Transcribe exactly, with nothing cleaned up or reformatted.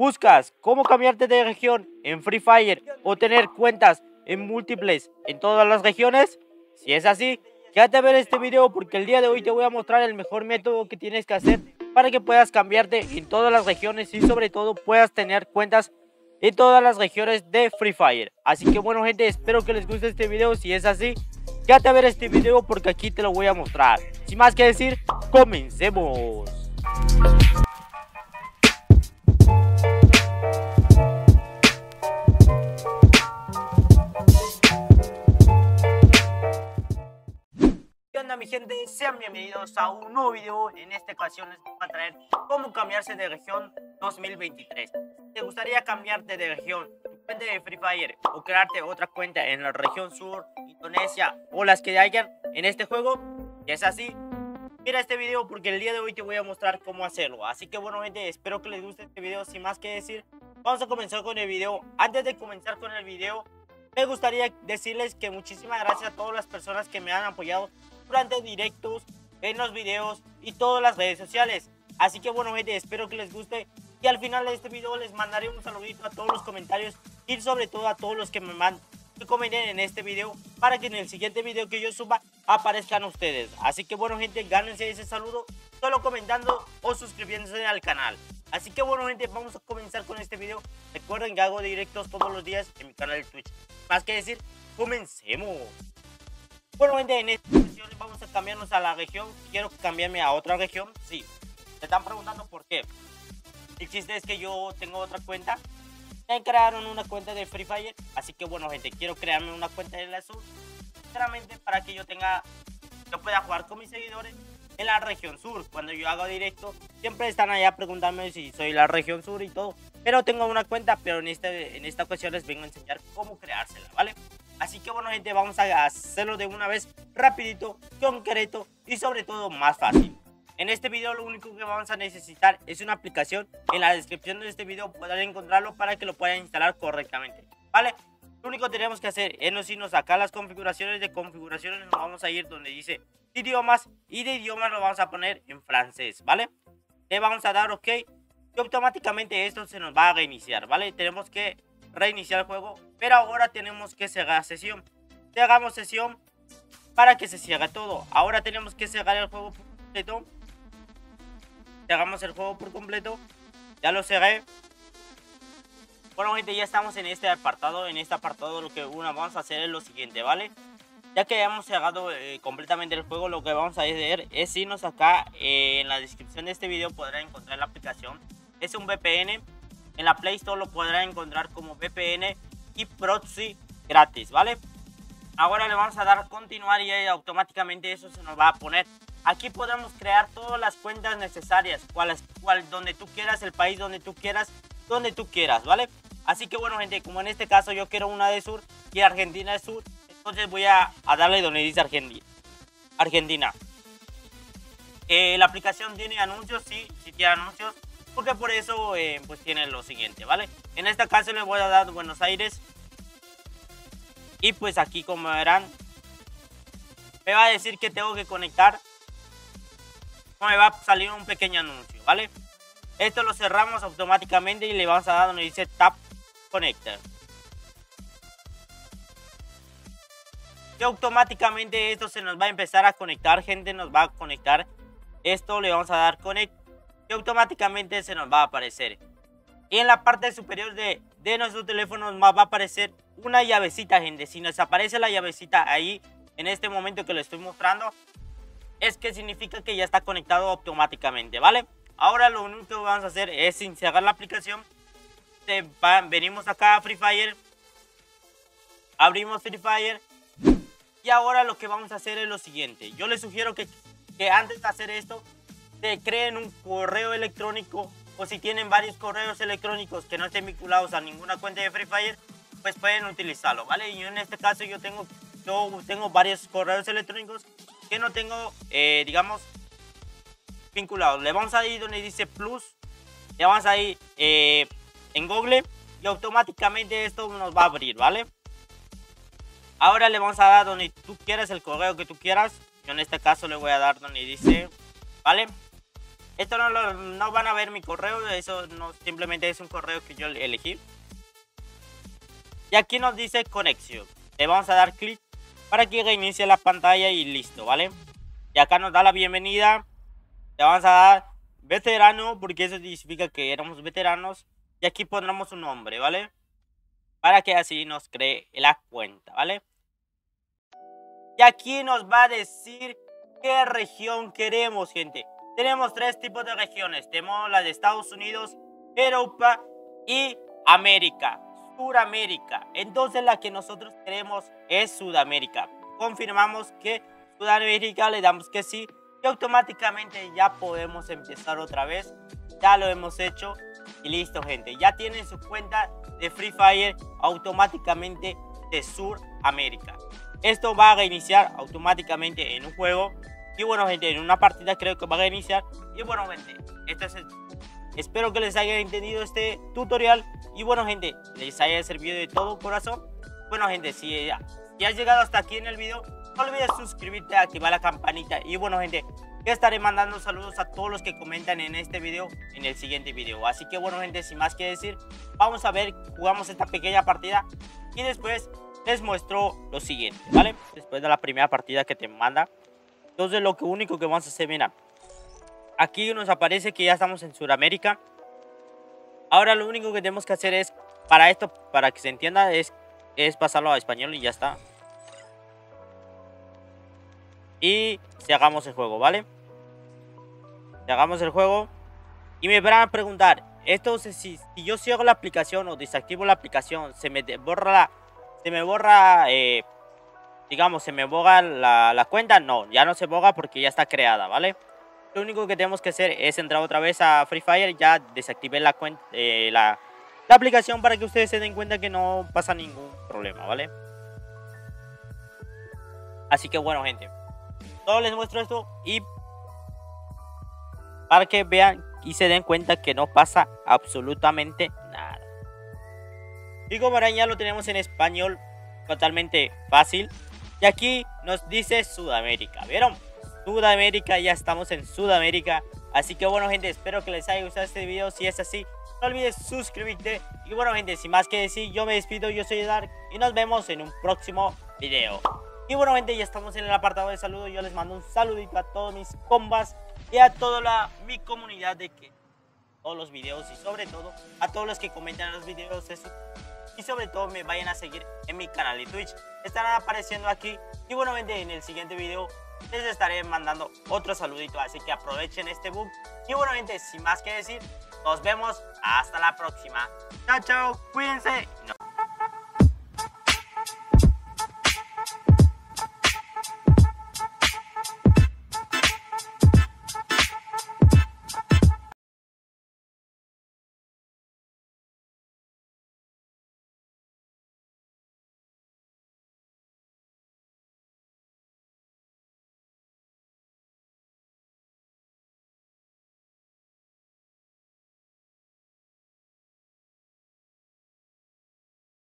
Buscas cómo cambiarte de región en Free Fire o tener cuentas en múltiples en todas las regiones. Si es así, quédate a ver este video porque el día de hoy te voy a mostrar el mejor método que tienes que hacer para que puedas cambiarte en todas las regiones y sobre todo puedas tener cuentas en todas las regiones de Free Fire. Así que bueno gente, espero que les guste este video. Si es así, quédate a ver este video porque aquí te lo voy a mostrar. Sin más que decir, comencemos. Mi gente, sean bienvenidos a un nuevo video. En esta ocasión les voy a traer cómo cambiarse de región dos mil veintitrés. Si te gustaría cambiarte de región, tu cuenta de Free Fire o crearte otra cuenta en la región sur, Indonesia o las que hayan en este juego, si es así, mira este video porque el día de hoy te voy a mostrar cómo hacerlo. Así que bueno gente, espero que les guste este video. Sin más que decir, vamos a comenzar con el video. Antes de comenzar con el video, me gustaría decirles que muchísimas gracias a todas las personas que me han apoyado durante directos, en los videos y todas las redes sociales. Así que bueno gente, espero que les guste y al final de este video les mandaré un saludito a todos los comentarios y sobre todo a todos los que me mandan que comenten en este video para que en el siguiente video que yo suba aparezcan ustedes. Así que bueno gente, gánense ese saludo solo comentando o suscribiéndose al canal. Así que bueno gente, vamos a comenzar con este video. Recuerden que hago directos todos los días en mi canal de Twitch. Más que decir, comencemos. Bueno gente, en esta ocasión vamos a cambiarnos a la región. Quiero cambiarme a otra región. Sí, me están preguntando por qué. El chiste es que yo tengo otra cuenta. Me crearon una cuenta de Free Fire. Así que bueno gente, quiero crearme una cuenta de la sur, sinceramente, para que yo tenga, yo pueda jugar con mis seguidores en la región sur. Cuando yo hago directo, siempre están allá preguntándome si soy la región sur y todo. Pero tengo una cuenta, pero en, este, en esta ocasión les vengo a enseñar cómo creársela, ¿vale? Así que bueno gente, vamos a hacerlo de una vez, rapidito, concreto y sobre todo más fácil. En este video lo único que vamos a necesitar es una aplicación. En la descripción de este video podrán encontrarlo para que lo puedan instalar correctamente, ¿vale? Lo único que tenemos que hacer es nos irnos acá a las configuraciones. De configuraciones nos vamos a ir donde dice idiomas y de idiomas lo vamos a poner en francés, ¿vale? Le vamos a dar ok y automáticamente esto se nos va a reiniciar, ¿vale? Tenemos que reiniciar el juego, pero ahora tenemos que cerrar sesión. Cerramos sesión para que se cierre todo. Ahora tenemos que cerrar el juego por completo. Cerramos el juego por completo. Ya lo cerré. Bueno gente, ya estamos en este apartado. En este apartado lo que una, vamos a hacer es lo siguiente, ¿vale? Ya que hayamos cerrado eh, completamente el juego, lo que vamos a hacer es irnos acá. Eh, en la descripción de este video podrán encontrar la aplicación. Es un V P N. En la Play Store lo podrán encontrar como V P N y proxy gratis, ¿vale? Ahora le vamos a dar continuar y automáticamente eso se nos va a poner. Aquí podemos crear todas las cuentas necesarias, cual, cual, donde tú quieras, el país donde tú quieras, donde tú quieras, ¿vale? Así que bueno gente, como en este caso yo quiero una de sur y Argentina de sur, entonces voy a, a darle donde dice Argentina. Argentina. Eh, la aplicación tiene anuncios, sí, sí tiene anuncios. Porque por eso eh, pues tiene lo siguiente, ¿vale? En este caso le voy a dar Buenos Aires. Y pues aquí como verán, me va a decir que tengo que conectar. Me va a salir un pequeño anuncio, ¿vale? Esto lo cerramos automáticamente y le vamos a dar donde dice Tap Connector. Y automáticamente esto se nos va a empezar a conectar, gente, nos va a conectar. Esto le vamos a dar Connect. Y automáticamente se nos va a aparecer. Y en la parte superior de, de nuestro teléfono nos va a aparecer una llavecita, gente. Si nos aparece la llavecita ahí, en este momento que lo estoy mostrando, es que significa que ya está conectado automáticamente, ¿vale? Ahora lo único que vamos a hacer es sin cerrar la aplicación. Venimos acá a Free Fire. Abrimos Free Fire. Y ahora lo que vamos a hacer es lo siguiente. Yo les sugiero que, que antes de hacer esto, te creen un correo electrónico, o si tienen varios correos electrónicos que no estén vinculados a ninguna cuenta de Free Fire, pues pueden utilizarlo, ¿vale? Y en este caso yo tengo, yo tengo varios correos electrónicos que no tengo, eh, digamos, vinculados. Le vamos a ir donde dice plus, le vamos a ir eh, en Google y automáticamente esto nos va a abrir, ¿vale? Ahora le vamos a dar donde tú quieras, el correo que tú quieras. Yo en este caso le voy a dar donde dice, ¿vale? Esto no, lo, no van a ver mi correo, eso no, simplemente es un correo que yo elegí. Y aquí nos dice conexión. Le vamos a dar clic para que reinicie la pantalla y listo, ¿vale? Y acá nos da la bienvenida. Le vamos a dar veterano porque eso significa que éramos veteranos. Y aquí pondremos un nombre, ¿vale? Para que así nos cree la cuenta, ¿vale? Y aquí nos va a decir qué región queremos, gente. Tenemos tres tipos de regiones. Tenemos la de Estados Unidos, Europa y América, Sudamérica. Entonces la que nosotros queremos es Sudamérica. Confirmamos que Sudamérica, le damos que sí. Y automáticamente ya podemos empezar otra vez. Ya lo hemos hecho. Y listo, gente, ya tienen su cuenta de Free Fire automáticamente de Sudamérica. Esto va a reiniciar automáticamente en un juego. Y bueno, gente, en una partida creo que va a reiniciar. Y bueno, gente, esto es el... espero que les haya entendido este tutorial. Y bueno, gente, les haya servido de todo corazón. Bueno, gente, si, ya, si has llegado hasta aquí en el video, no olvides suscribirte, activar la campanita. Y bueno, gente, ya estaré mandando saludos a todos los que comentan en este video, en el siguiente video. Así que bueno, gente, sin más que decir, vamos a ver, jugamos esta pequeña partida y después les muestro lo siguiente, ¿vale? Después de la primera partida que te manda. Entonces lo único que vamos a hacer, mira, aquí nos aparece que ya estamos en Sudamérica. Ahora lo único que tenemos que hacer es, para esto, para que se entienda, es, es pasarlo a español y ya está. Y si hagamos el juego, ¿vale? Si hagamos el juego. Y me van a preguntar, esto si, si yo cierro la aplicación o desactivo la aplicación, se me borra la, se me borra, eh, digamos, se me borra la, la cuenta. No, ya no se borra porque ya está creada, ¿vale? Lo único que tenemos que hacer es entrar otra vez a Free Fire. Ya desactivé la, cuenta, eh, la, la aplicación para que ustedes se den cuenta que no pasa ningún problema, ¿vale? Así que bueno, gente, todo les muestro esto y para que vean y se den cuenta que no pasa absolutamente nada. Y como ahora ya lo tenemos en español, totalmente fácil. Y aquí nos dice Sudamérica, ¿vieron? Sudamérica, ya estamos en Sudamérica. Así que bueno, gente, espero que les haya gustado este video. Si es así, no olvides suscribirte. Y bueno, gente, sin más que decir, yo me despido. Yo soy Dark y nos vemos en un próximo video. Y bueno, gente, ya estamos en el apartado de saludos. Yo les mando un saludito a todos mis compas y a toda la, mi comunidad de que todos los videos y sobre todo a todos los que comentan los videos eso, y sobre todo me vayan a seguir en mi canal de Twitch. Estarán apareciendo aquí y bueno, gente, en el siguiente video les estaré mandando otro saludito. Así que aprovechen este boom. Y bueno, gente, sin más que decir, nos vemos hasta la próxima. Chao, chao, cuídense.